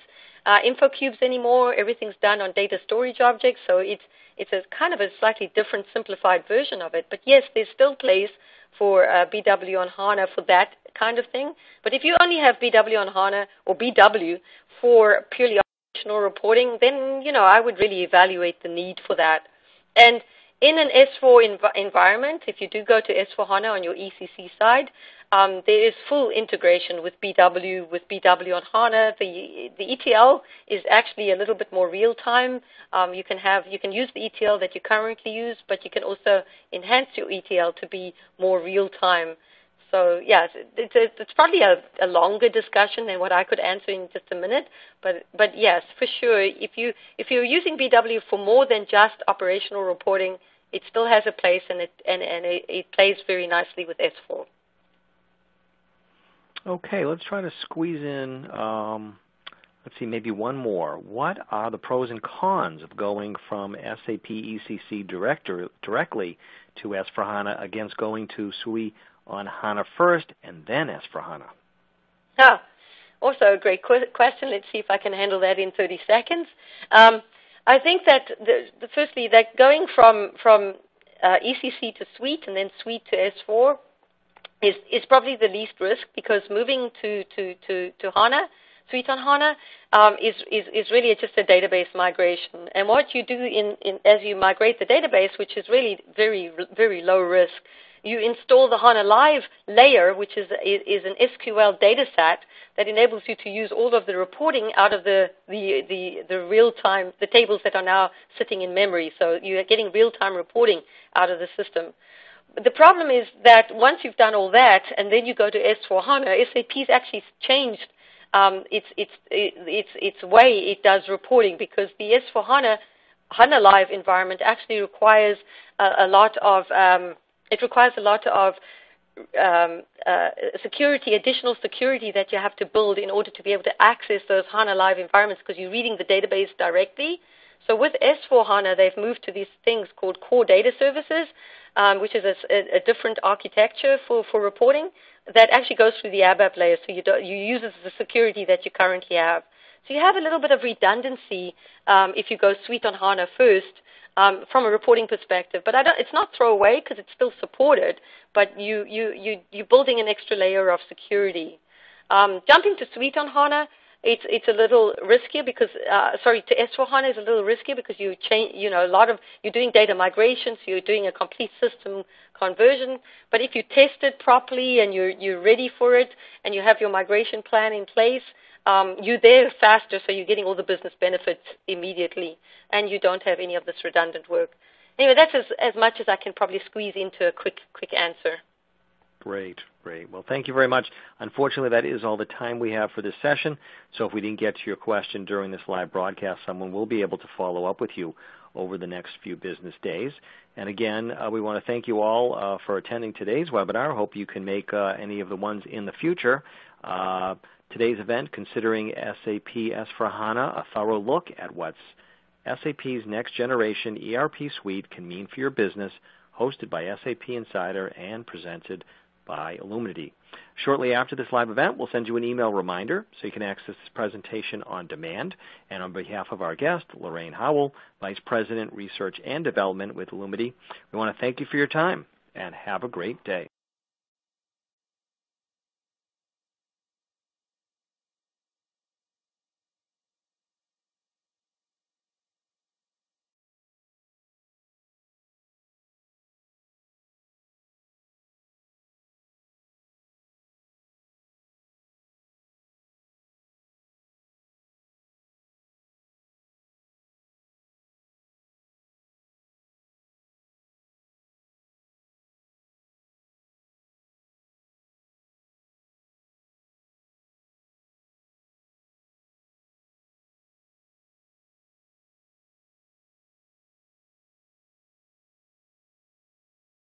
info cubes anymore. Everything's done on data storage objects, so it's a kind of a slightly different, simplified version of it. But yes, there's still place for BW on HANA for that kind of thing. But if you only have BW on HANA or BW for purely operational reporting, then, I would really evaluate the need for that. And in an S4 environment, if you do go to S/4HANA on your ECC side, there is full integration with BW on HANA. The ETL is actually a little bit more real time. You can use the ETL that you currently use, but you can also enhance your ETL to be more real time. So yes, it's probably a longer discussion than what I could answer in just a minute. But yes, for sure, if you're using BW for more than just operational reporting, it still has a place, and it plays very nicely with S4. Okay, let's try to squeeze in, let's see, maybe one more. What are the pros and cons of going from SAP ECC directly to S/4HANA against going to SUI on HANA first and then S/4HANA? Oh, also a great question. Let's see if I can handle that in 30 seconds. I think that, firstly, that going from ECC to Suite and then Suite to S4 is probably the least risk, because moving to HANA, Suite on HANA, is really just a database migration. And what you do as you migrate the database, which is really very, very low risk, you install the HANA Live layer, which is an SQL data set that enables you to use all of the reporting out of the real-time, the tables that are now sitting in memory. So you're getting real-time reporting out of the system. The problem is that once you've done all that and then you go to S/4HANA, SAP's actually changed its way it does reporting, because the S/4HANA HANA Live environment actually requires a lot of security, additional security that you have to build in order to be able to access those HANA Live environments, because you're reading the database directly. So with S/4HANA, they've moved to these things called core data services, which is a different architecture for reporting that actually goes through the ABAP layer. So you use the security that you currently have. So you have a little bit of redundancy if you go Suite on HANA first, from a reporting perspective, but it's not throwaway because it's still supported. But you're building an extra layer of security. Jumping to Suite on HANA, it's a little riskier because to S/4HANA is a little riskier because you change. You're doing data migrations, so you're doing a complete system conversion. But if you test it properly and you're ready for it and you have your migration plan in place, you're there faster, so you're getting all the business benefits immediately, and you don't have any of this redundant work. Anyway, that's as much as I can probably squeeze into a quick answer. Great, great. Well, thank you very much. Unfortunately, that is all the time we have for this session. So if we didn't get to your question during this live broadcast, someone will be able to follow up with you over the next few business days. And again, we want to thank you all for attending today's webinar. Hope you can make any of the ones in the future. Today's event, Considering SAP S/4HANA, a thorough look at what SAP's next-generation ERP suite can mean for your business, hosted by SAP Insider and presented by Illumiti. Shortly after this live event, we'll send you an email reminder so you can access this presentation on demand. And on behalf of our guest, Lorraine Howell, Vice President, Research and Development with Illumiti, we want to thank you for your time and have a great day.